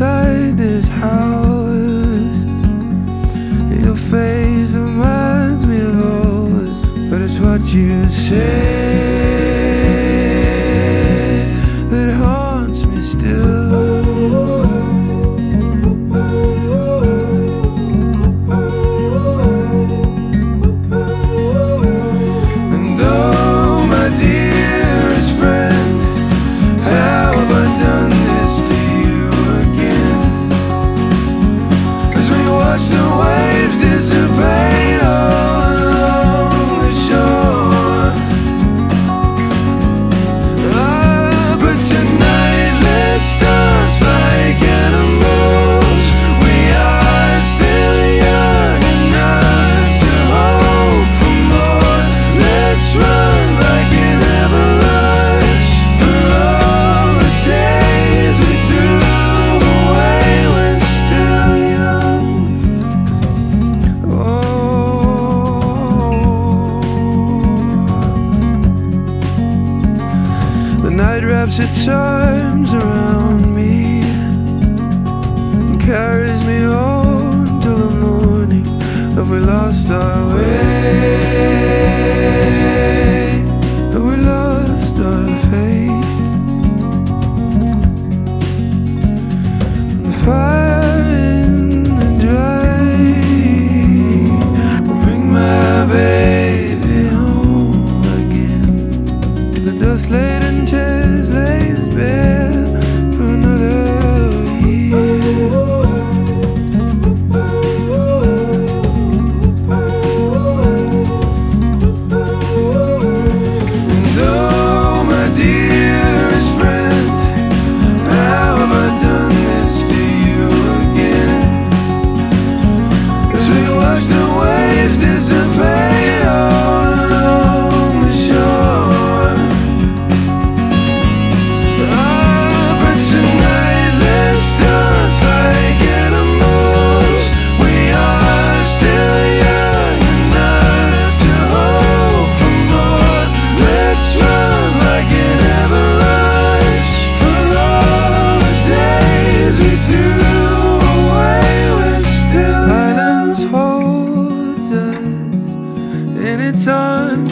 inside this house. Your face reminds me of ours, but it's what you say that haunts me still. Night wraps its arms around me and carries me on till the morning that we lost our way, that we lost our faith. The fire in the dry will bring my baby home again. The dust laid in tears lays bare for another year. And oh, my dearest friend, how have I done this to you again? As we watch the waves dissipate all along the shore.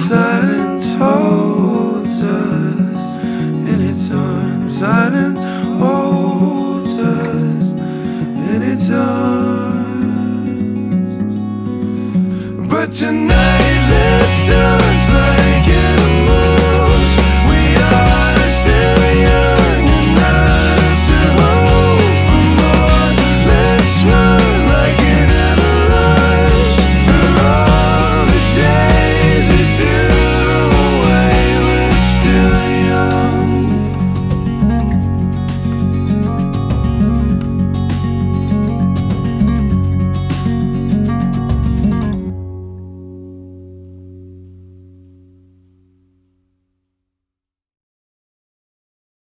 Silence holds us in its arms. Silence holds us in its arms. But tonight, let's dance like